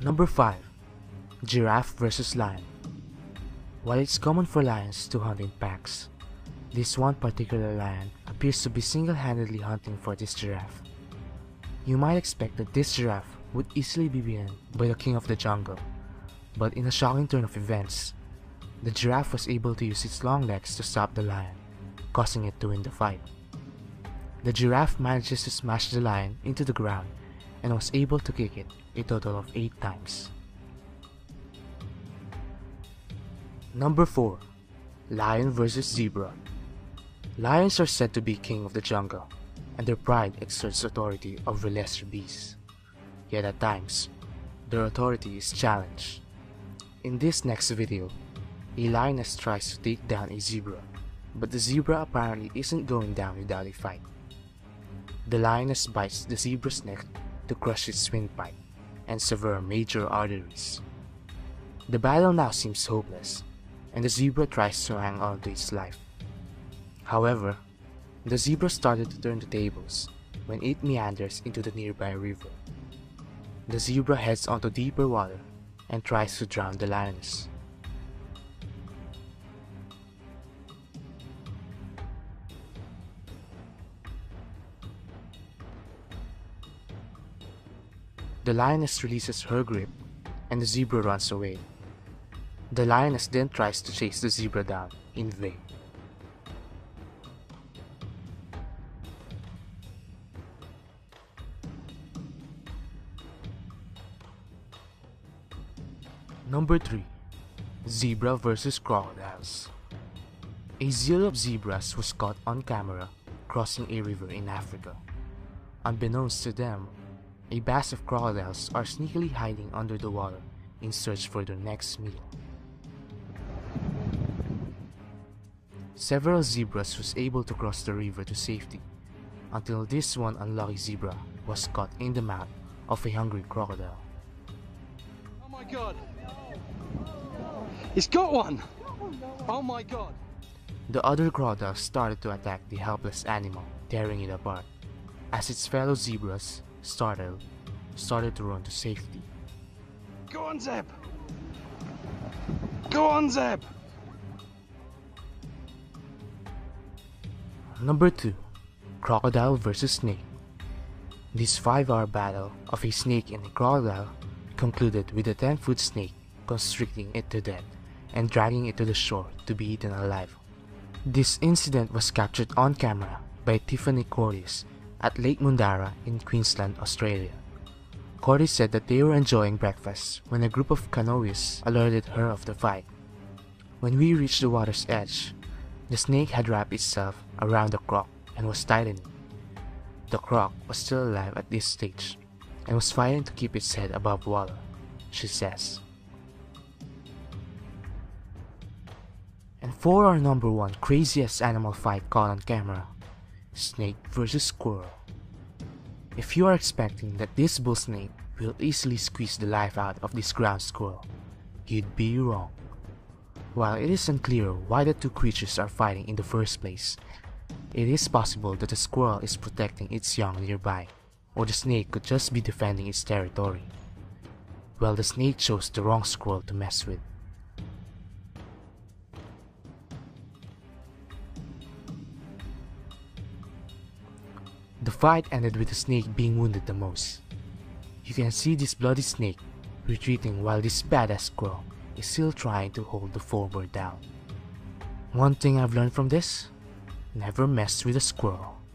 Number 5. Giraffe vs. Lion. While it's common for lions to hunt in packs, this one particular lion appears to be single-handedly hunting for this giraffe. You might expect that this giraffe would easily be beaten by the king of the jungle, but in a shocking turn of events, the giraffe was able to use its long legs to stop the lion, causing it to win the fight. The giraffe manages to smash the lion into the ground and was able to kick it a total of 8 times. Number 4. Lion vs. Zebra. Lions are said to be king of the jungle, and their pride exerts authority over lesser beasts. Yet at times, their authority is challenged. In this next video, a lioness tries to take down a zebra, but the zebra apparently isn't going down without a fight. The lioness bites the zebra's neck to crush its windpipe and sever major arteries. The battle now seems hopeless, and the zebra tries to hang on to its life. However, the zebra started to turn the tables when it meanders into the nearby river. The zebra heads onto deeper water and tries to drown the lioness. The lioness releases her grip and the zebra runs away. The lioness then tries to chase the zebra down in vain. Number 3. Zebra vs. Crocodiles. A zoo of zebras was caught on camera crossing a river in Africa. Unbeknownst to them, a batch of crocodiles are sneakily hiding under the water in search for their next meal. Several zebras was able to cross the river to safety, until this one unlucky zebra was caught in the mouth of a hungry crocodile. Oh my god! He's got one! Oh my god! The other crocodiles started to attack the helpless animal, tearing it apart, as its fellow zebras, startled, started to run to safety. Go on, Zeb! Go on, Zeb! Number 2. Crocodile vs. Snake. This 5-hour battle of a snake and a crocodile concluded with a 10-foot snake constricting it to death and dragging it to the shore to be eaten alive. This incident was captured on camera by Tiffany Corius at Lake Mundara in Queensland, Australia. Corius said that they were enjoying breakfast when a group of canoeists alerted her of the fight. When we reached the water's edge, the snake had wrapped itself around the croc and was tightening. The croc was still alive at this stage and was fighting to keep its head above water, she says. And for our number 1 craziest animal fight caught on camera, snake vs. squirrel. If you are expecting that this bull snake will easily squeeze the life out of this ground squirrel, you'd be wrong. While it is unclear why the two creatures are fighting in the first place, it is possible that the squirrel is protecting its young nearby, or the snake could just be defending its territory. Well, the snake chose the wrong squirrel to mess with. The fight ended with the snake being wounded the most. You can see this bloody snake retreating while this badass squirrel is still trying to hold the former down. One thing I've learned from this: never mess with a squirrel.